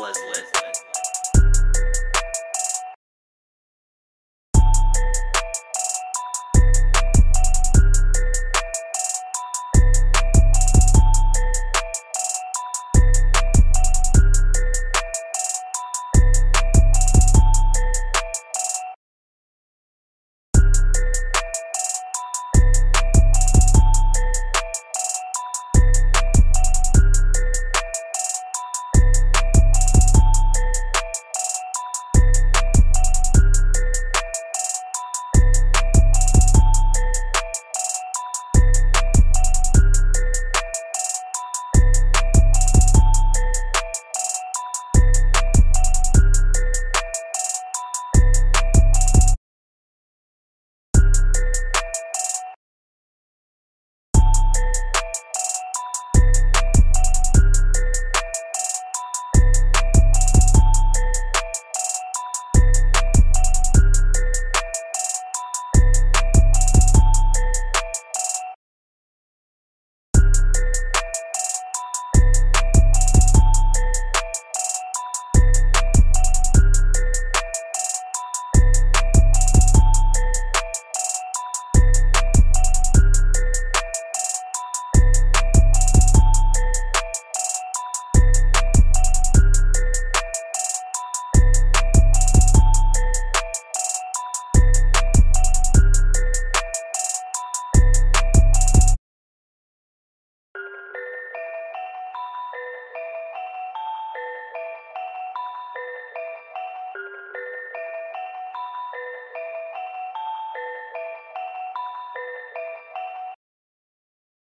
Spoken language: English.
Let's